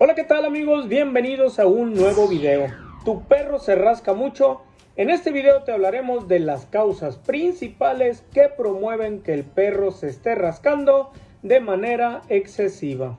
Hola, ¿qué tal amigos? Bienvenidos a un nuevo video. Tu perro se rasca mucho. En este video te hablaremos de las causas principales que promueven que el perro se esté rascando de manera excesiva.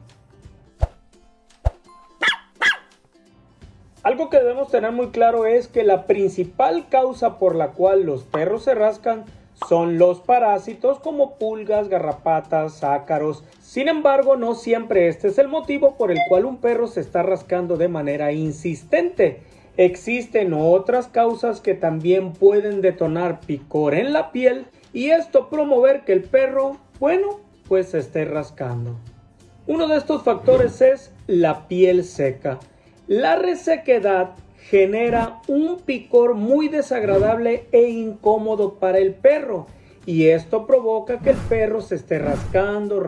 Algo que debemos tener muy claro es que la principal causa por la cual los perros se rascan son los parásitos como pulgas, garrapatas, ácaros. Sin embargo, no siempre este es el motivo por el cual un perro se está rascando de manera insistente. Existen otras causas que también pueden detonar picor en la piel y esto promover que el perro, pues se esté rascando. Uno de estos factores es la piel seca. La resequedad genera un picor muy desagradable e incómodo para el perro y esto provoca que el perro se esté rascando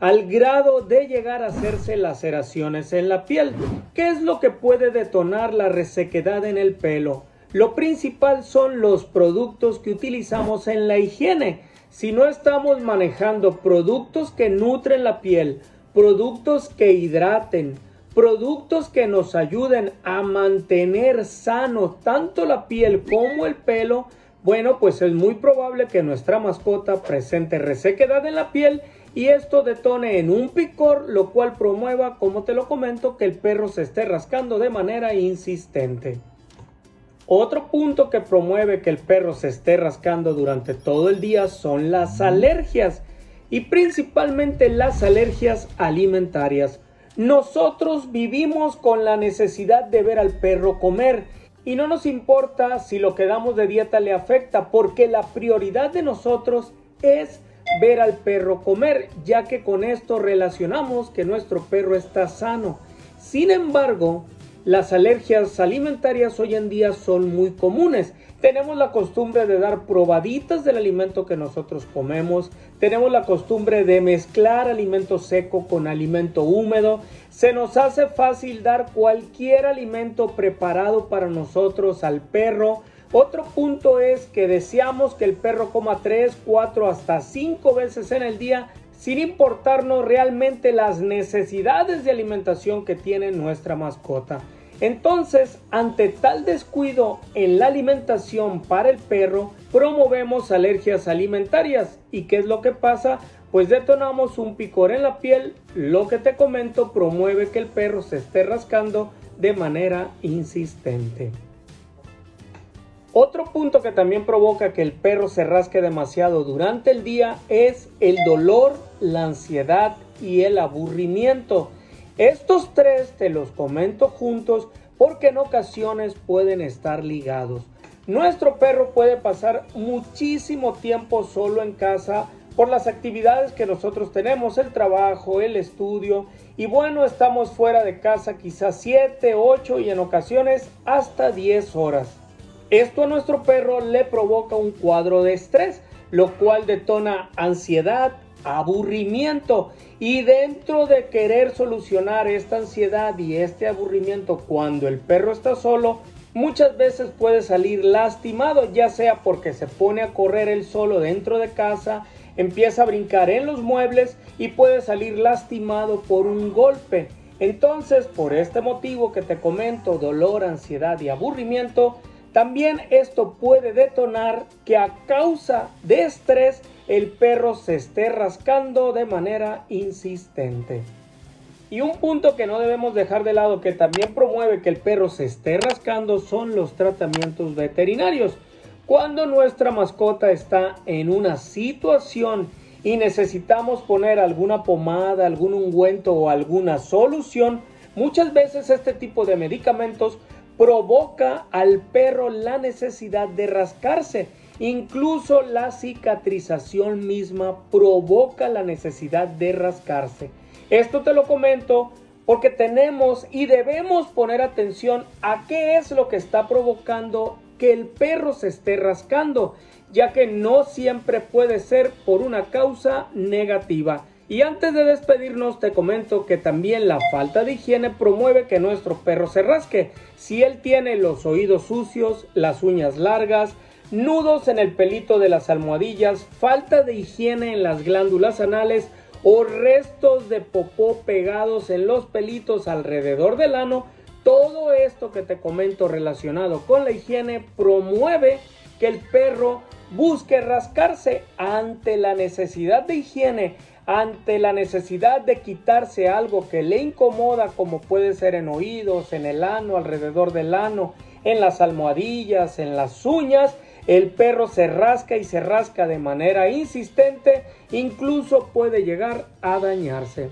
al grado de llegar a hacerse laceraciones en la piel. ¿Qué es lo que puede detonar la resequedad en el pelo? Lo principal son los productos que utilizamos en la higiene. Si no estamos manejando productos que nutren la piel, productos que hidraten, productos que nos ayuden a mantener sano tanto la piel como el pelo, pues es muy probable que nuestra mascota presente resequedad en la piel y esto detone en un picor, lo cual promueva, como te lo comento, que el perro se esté rascando de manera insistente. Otro punto que promueve que el perro se esté rascando durante todo el día son las alergias y principalmente las alergias alimentarias. Nosotros vivimos con la necesidad de ver al perro comer y no nos importa si lo que damos de dieta le afecta, porque la prioridad de nosotros es ver al perro comer, ya que con esto relacionamos que nuestro perro está sano. Sin embargo, las alergias alimentarias hoy en día son muy comunes. Tenemos la costumbre de dar probaditas del alimento que nosotros comemos. Tenemos la costumbre de mezclar alimento seco con alimento húmedo. Se nos hace fácil dar cualquier alimento preparado para nosotros al perro. Otro punto es que deseamos que el perro coma 3, 4, hasta 5 veces en el día, sin importarnos realmente las necesidades de alimentación que tiene nuestra mascota. Entonces, ante tal descuido en la alimentación para el perro, promovemos alergias alimentarias. ¿Y qué es lo que pasa? Pues detonamos un picor en la piel. Lo que te comento promueve que el perro se esté rascando de manera insistente. Otro punto que también provoca que el perro se rasque demasiado durante el día es el dolor, la ansiedad y el aburrimiento. Estos tres te los comento juntos porque en ocasiones pueden estar ligados. Nuestro perro puede pasar muchísimo tiempo solo en casa por las actividades que nosotros tenemos, el trabajo, el estudio y estamos fuera de casa quizás 7, 8 y en ocasiones hasta 10 horas. Esto a nuestro perro le provoca un cuadro de estrés, lo cual detona ansiedad, aburrimiento, y dentro de querer solucionar esta ansiedad y este aburrimiento cuando el perro está solo, muchas veces puede salir lastimado, ya sea porque se pone a correr él solo dentro de casa, empieza a brincar en los muebles y puede salir lastimado por un golpe. Entonces, por este motivo que te comento, dolor, ansiedad y aburrimiento, también esto puede detonar que a causa de estrés el perro se esté rascando de manera insistente. Y un punto que no debemos dejar de lado que también promueve que el perro se esté rascando son los tratamientos veterinarios. Cuando nuestra mascota está en una situación y necesitamos poner alguna pomada, algún ungüento o alguna solución, muchas veces este tipo de medicamentos provoca al perro la necesidad de rascarse. Incluso la cicatrización misma provoca la necesidad de rascarse. Esto te lo comento porque tenemos y debemos poner atención a qué es lo que está provocando que el perro se esté rascando, ya que no siempre puede ser por una causa negativa. Y antes de despedirnos te comento que también la falta de higiene promueve que nuestro perro se rasque. Si él tiene los oídos sucios, las uñas largas, nudos en el pelito de las almohadillas, falta de higiene en las glándulas anales o restos de popó pegados en los pelitos alrededor del ano. Todo esto que te comento relacionado con la higiene promueve que el perro busque rascarse ante la necesidad de higiene, ante la necesidad de quitarse algo que le incomoda, como puede ser en oídos, en el ano, alrededor del ano, en las almohadillas, en las uñas. El perro se rasca y se rasca de manera insistente, incluso puede llegar a dañarse.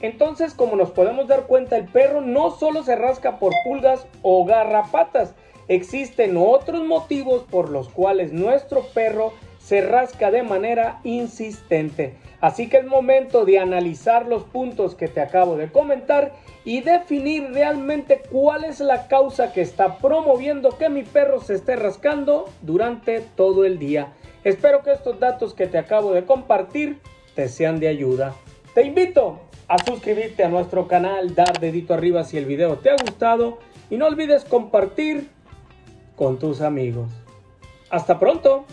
Entonces, como nos podemos dar cuenta, el perro no solo se rasca por pulgas o garrapatas, existen otros motivos por los cuales nuestro perro se rasca de manera insistente. Así que es momento de analizar los puntos que te acabo de comentar y definir realmente cuál es la causa que está promoviendo que mi perro se esté rascando durante todo el día. Espero que estos datos que te acabo de compartir te sean de ayuda. Te invito a suscribirte a nuestro canal, dar dedito arriba si el video te ha gustado y no olvides compartir con tus amigos. ¡Hasta pronto!